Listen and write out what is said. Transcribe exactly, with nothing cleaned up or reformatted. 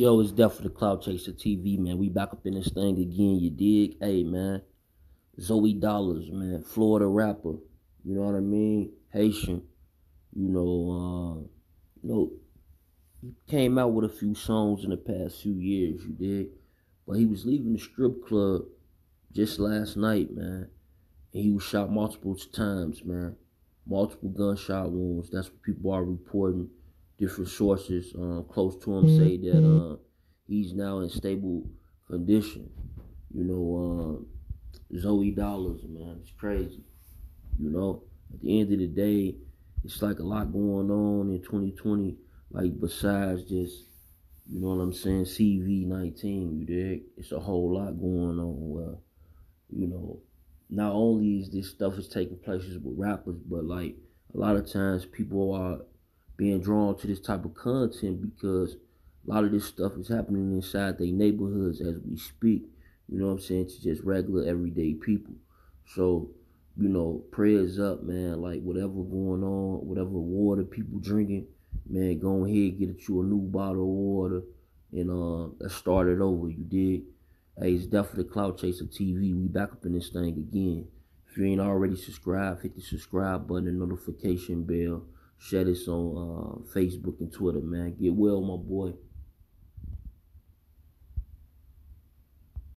Yo, it's Death of the Cloud Chaser T V, man. We back up in this thing again, you dig? Hey, man. Zoey Dollaz, man. Florida rapper. You know what I mean? Haitian. You know, uh, you know, he came out with a few songs in the past few years, you dig? But he was leaving the strip club just last night, man. And he was shot multiple times, man. Multiple gunshot wounds. That's what people are reporting. Different sources uh, close to him say that uh, he's now in stable condition. You know, uh, Zoey Dollaz, man, it's crazy. You know, at the end of the day, it's like a lot going on in twenty twenty, like besides just, you know what I'm saying, C V nineteen, you dig? It's a whole lot going on where, you know, not only is this stuff is taking place with rappers, but like a lot of times people are being drawn to this type of content because a lot of this stuff is happening inside their neighborhoods as we speak. You know what I'm saying? To just regular everyday people. So, you know, prayers up, man. Like whatever going on, whatever water people drinking, man, go ahead, get you a new bottle of water and uh let's start it over, you dig? Hey, it's Death of the Cloud Chaser T V. We back up in this thing again. If you ain't already subscribed, hit the subscribe button and notification bell. Share this on uh, Facebook and Twitter, man. Get well, my boy.